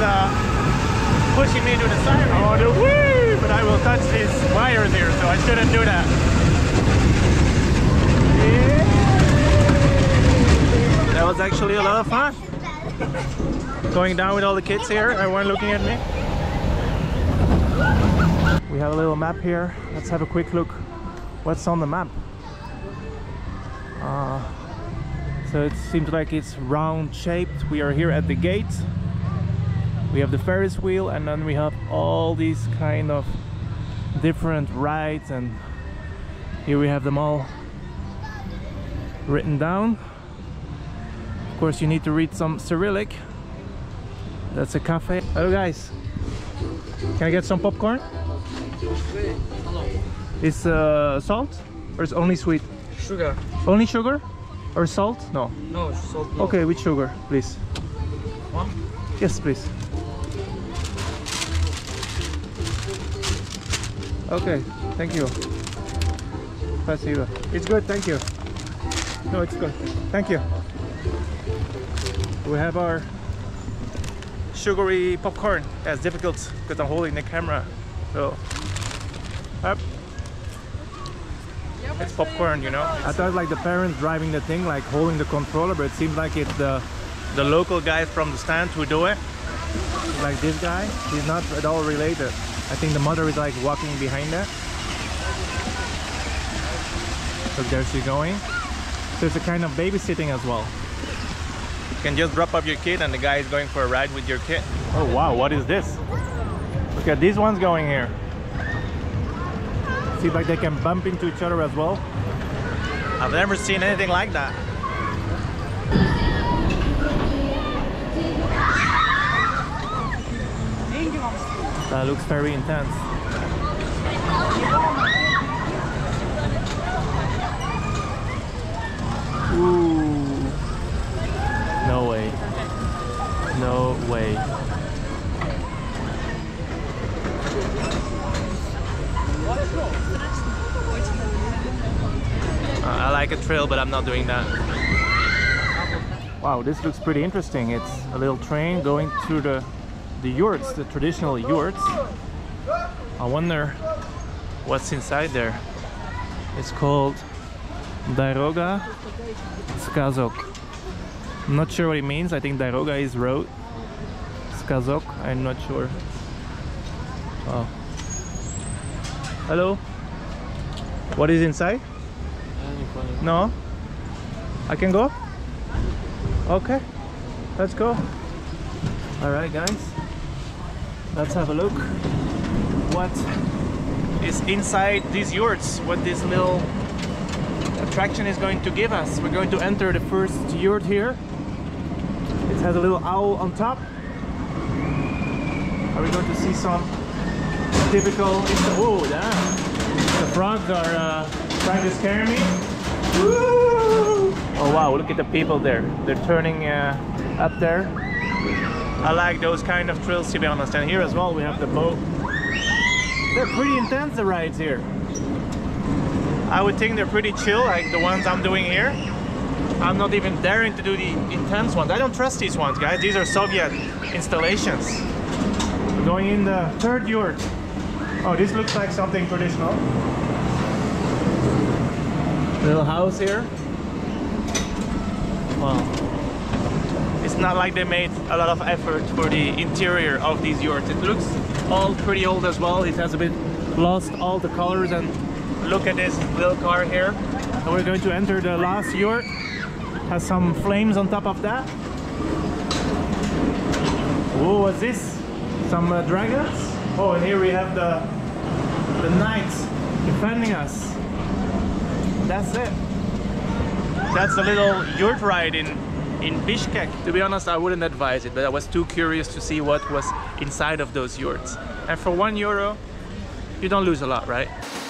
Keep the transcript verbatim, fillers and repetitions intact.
uh, pushing me into the siren. I want to woo, but I will touch these wires here, so I shouldn't do that. Yeah. That was actually a lot of fun. Going down with all the kids here, everyone looking at me. We have a little map here. Let's have a quick look what's on the map. Uh, so it seems like it's round shaped. We are here at the gate. We have the Ferris wheel, and then we have all these kind of different rides, and here we have them all written down. Of course you need to read some Cyrillic. That's a cafe. Hello guys, can I get some popcorn? It's uh, salt or it's only sweet? Sugar. Only sugar? Or salt? No. No, salt. No. Okay, with sugar, please. One? Yes, please. Okay, thank you. Спасибо. It's good, thank you. No, it's good. Thank you. We have our sugary popcorn. That's difficult because I'm holding the camera. So, up. It's popcorn, you know. I thought like the parents driving the thing, like holding the controller, but it seems like it's the the local guy from the stand who do it. Like this guy, he's not at all related. I think the mother is like walking behind her. So there she's going. So it's a kind of babysitting as well. You can just drop up your kid and the guy is going for a ride with your kid. Oh wow, what is this? Look at these ones going here. See, like they can bump into each other as well. I've never seen anything like that. That looks very intense. Ooh. No way. No way. I like a trail, but I'm not doing that. Wow, this looks pretty interesting. It's a little train going through the the yurts, the traditional yurts. I wonder what's inside there. It's called Dairoga Skazok. I'm not sure what it means. I think Dairoga is road. Skazok, I'm not sure. Oh. Hello. What is inside? No? I can go? Okay, let's go. Alright guys, let's have a look what is inside these yurts, what this little attraction is going to give us. We're going to enter the first yurt here. It has a little owl on top. Are we going to see some typical... Oh, yeah. The frogs are uh, trying to scare me. Woo! Oh wow, look at the people there. They're turning uh, up there. I like those kind of trails, to be honest. And here as well we have the boat. They're pretty intense, the rides here. I would think they're pretty chill, like the ones I'm doing here. I'm not even daring to do the intense ones. I don't trust these ones, guys. These are Soviet installations. We're going in the third yurt. Oh, this looks like something traditional. Little house here. Wow. It's not like they made a lot of effort for the interior of these yurts. It looks all pretty old as well. It has a bit lost all the colors, and look at this little car here. And we're going to enter the last yurt. Has some flames on top of that. Whoa, what's this? Some uh, dragons? Oh, and here we have the, the knights defending us. That's it. That's a little yurt ride in, in Bishkek. To be honest, I wouldn't advise it, but I was too curious to see what was inside of those yurts. And for one euro, you don't lose a lot, right?